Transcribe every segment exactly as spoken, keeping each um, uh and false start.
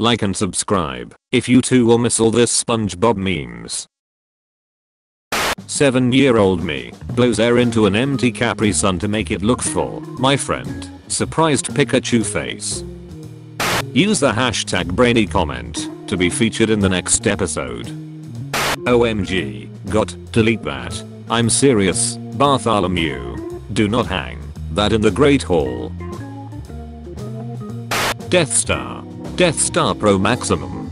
like and subscribe if you too will miss all this SpongeBob memes. seven year old me blows air into an empty Capri Sun to make it look full. My friend, surprised Pikachu face. Use the hashtag brainy comment to be featured in the next episode. O M G, got, delete that. I'm serious, Bartholomew. Do not hang that in the Great Hall. Death Star. Death Star Pro Maximum.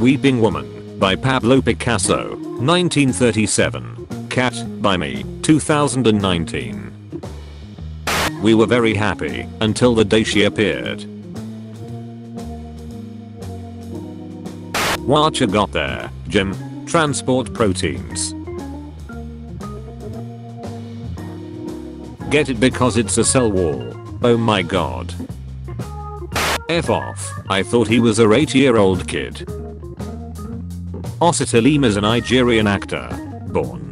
Weeping Woman by Pablo Picasso, nineteen thirty-seven. Cat by me, two thousand nineteen. We were very happy until the day she appeared. Watcher got there, Jim. Transport proteins. Get it because it's a cell wall. Oh my god. F off. I thought he was a eight year old kid. Osita Lim is a Nigerian actor. Born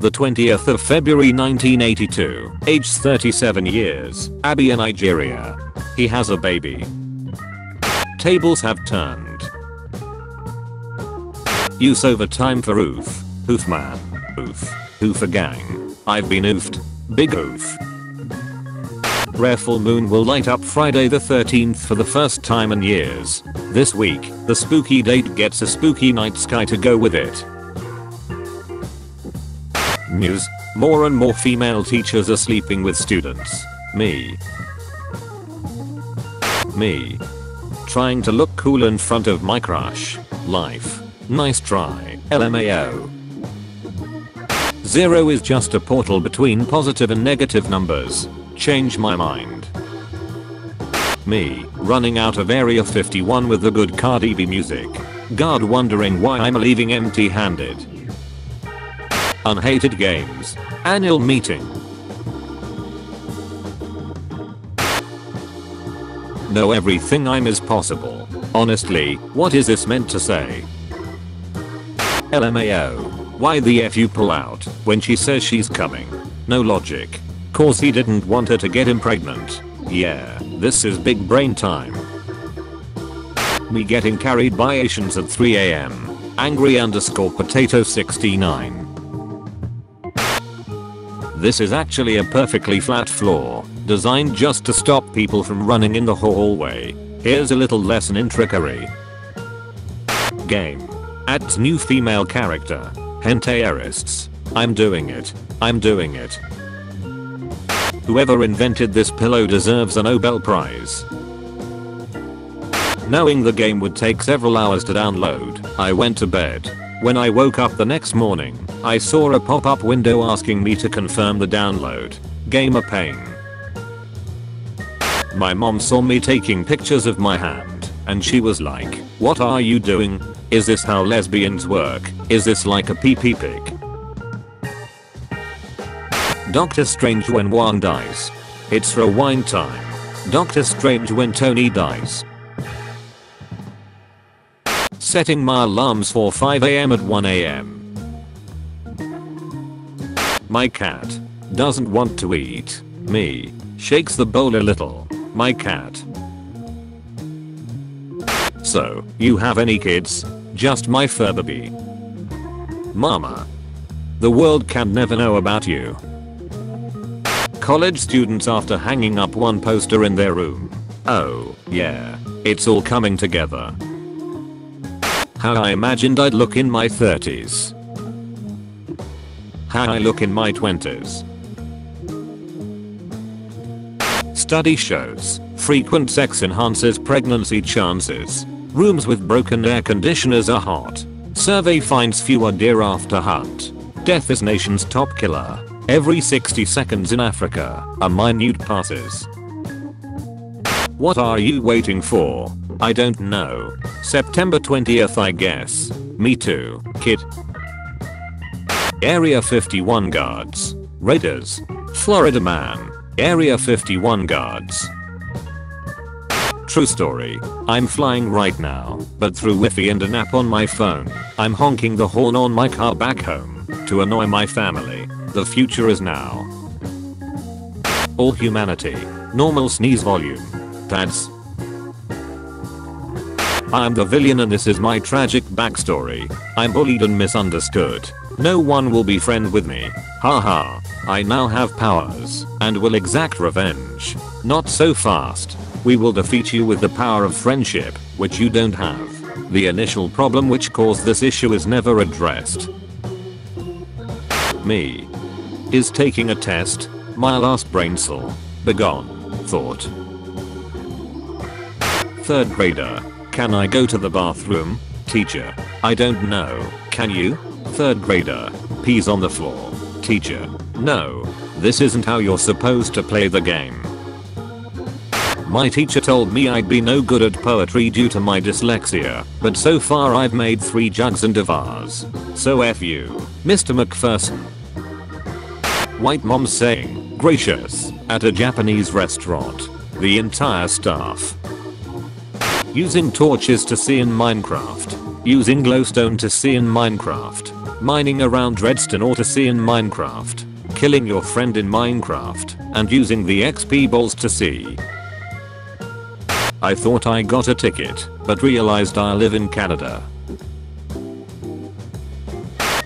the twentieth of February nineteen eighty-two. Age thirty-seven years. Abia, Nigeria. He has a baby. Tables have turned. Use over time for oof. Oof man. Oof. Oof gang. I've been oofed. Big oof. Rare full moon will light up Friday the thirteenth for the first time in years. This week, the spooky date gets a spooky night sky to go with it. News: more and more female teachers are sleeping with students. Me. Me. Trying to look cool in front of my crush. Life. Nice try, L M A O. Zero is just a portal between positive and negative numbers. Change my mind. Me, running out of Area fifty-one with the good Cardi B music. God wondering why I'm leaving empty handed. Unhated games. Annual meeting. No, everything I'm is possible. Honestly, what is this meant to say? L M A O. Why the F you pull out when she says she's coming? No logic. Cause he didn't want her to get him pregnant. Yeah, this is big brain time. Me getting carried by Asians at three a m. Angry underscore potato sixty-nine. This is actually a perfectly flat floor, designed just to stop people from running in the hallway. Here's a little lesson in trickery. Game. Adds new female character. Hentai arists. I'm doing it. I'm doing it. Whoever invented this pillow deserves a Nobel Prize. Knowing the game would take several hours to download, I went to bed. When I woke up the next morning, I saw a pop-up window asking me to confirm the download. Game a pain. My mom saw me taking pictures of my hand, and she was like, "What are you doing? Is this how lesbians work? Is this like a pee-pee pig?" Doctor Strange when Juan dies. It's rewind time. Doctor Strange when Tony dies. Setting my alarms for five a m at one a m. My cat doesn't want to eat. Me shakes the bowl a little. My cat. So, you have any kids? Just my fur baby. Mama. The world can never know about you. College students after hanging up one poster in their room. Oh, yeah. It's all coming together. How I imagined I'd look in my thirties. How I look in my twenties. Study shows frequent sex enhances pregnancy chances. Rooms with broken air conditioners are hot. Survey finds fewer deer after hunt. Death is nation's top killer. Every sixty seconds in Africa, a minute passes. What are you waiting for? I don't know. September twentieth I guess. Me too, kid. Area fifty-one guards. Raiders. Florida man. Area fifty-one guards. True story. I'm flying right now, but through Wi-Fi and an app on my phone, I'm honking the horn on my car back home to annoy my family. The future is now. All humanity. Normal sneeze volume. Pads. I am the villain and this is my tragic backstory. I'm bullied and misunderstood. No one will be friend with me. Haha. I now have powers and will exact revenge. Not so fast. We will defeat you with the power of friendship, which you don't have. The initial problem which caused this issue is never addressed. Me is taking a test. My last brain cell. Begone. Thought. Third grader. Can I go to the bathroom? Teacher. I don't know. Can you? Third grader. Pees on the floor. Teacher. No. This isn't how you're supposed to play the game. My teacher told me I'd be no good at poetry due to my dyslexia, but so far I've made three jugs and a vase. So F you, Mister McPherson. White mom saying gracious at a Japanese restaurant. The entire staff. Using torches to see in Minecraft. Using glowstone to see in Minecraft. Mining around redstone ore to see in Minecraft. Killing your friend in Minecraft and using the X P balls to see. I thought I got a ticket, but realized I live in Canada.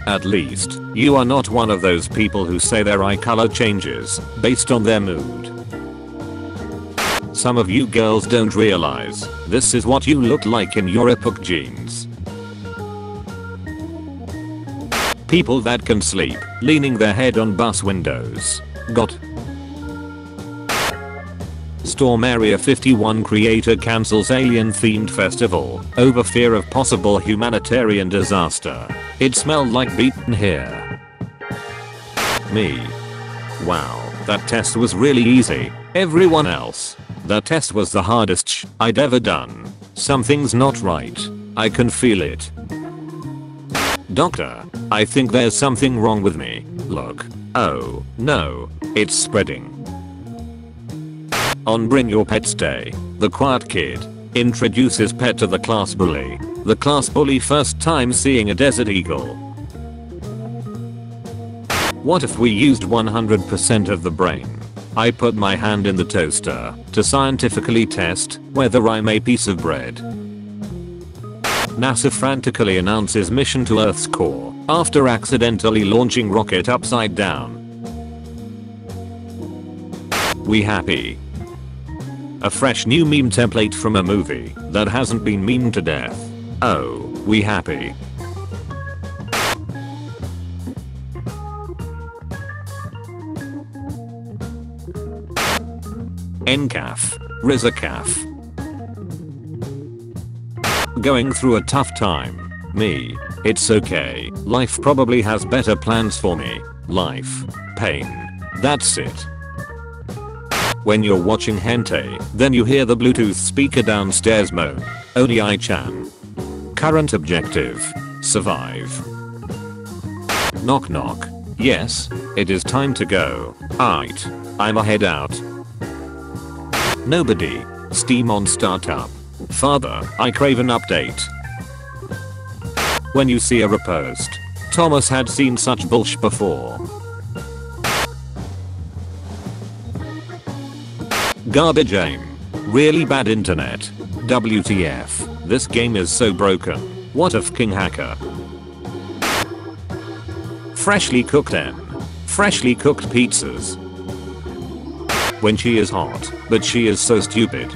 At least, you are not one of those people who say their eye color changes based on their mood. Some of you girls don't realize, this is what you look like in your epoch jeans. People that can sleep, leaning their head on bus windows. Got. Storm Area fifty-one creator cancels alien-themed festival over fear of possible humanitarian disaster. It smelled like beaten here. Me. Wow, that test was really easy. Everyone else. The test was the hardest sh I'd ever done. Something's not right. I can feel it. Doctor, I think there's something wrong with me. Look. Oh, no. It's spreading. On Bring Your Pets Day, the quiet kid introduces pet to the class bully. The class bully first time seeing a desert eagle. What if we used one hundred percent of the brain? I put my hand in the toaster to scientifically test whether I'm a piece of bread. NASA frantically announces mission to Earth's core after accidentally launching rocket upside down. We happy? A fresh new meme template from a movie that hasn't been memed to death. Oh, we happy. N C A F. Rizzacaf. Going through a tough time. Me. It's okay. Life probably has better plans for me. Life. Pain. That's it. When you're watching hentai, then you hear the Bluetooth speaker downstairs moan. Oni-chan. Current objective. Survive. Knock knock. Yes, it is time to go. Aight. I'm a head out. Nobody. Steam on startup. Father, I crave an update. When you see a repost. Thomas had seen such bullsh before. Garbage aim. Really bad internet. W T F. This game is so broken. What a f***ing hacker. Freshly cooked M. Freshly cooked pizzas. When she is hot, but she is so stupid.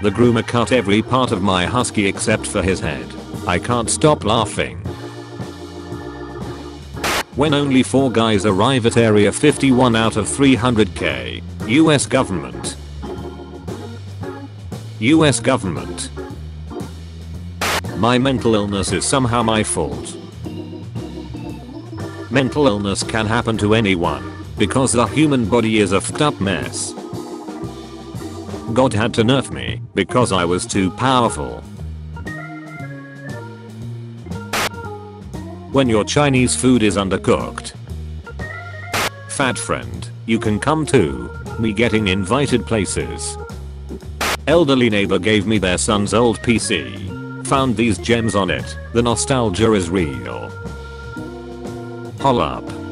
The groomer cut every part of my husky except for his head. I can't stop laughing. When only four guys arrive at Area fifty-one out of three hundred K. U S government. U S government. My mental illness is somehow my fault. Mental illness can happen to anyone, because the human body is a fucked up mess. God had to nerf me, because I was too powerful. When your Chinese food is undercooked. Fat friend, you can come too. Me getting invited places. Elderly neighbor gave me their son's old P C. Found these gems on it. The nostalgia is real. Hol up.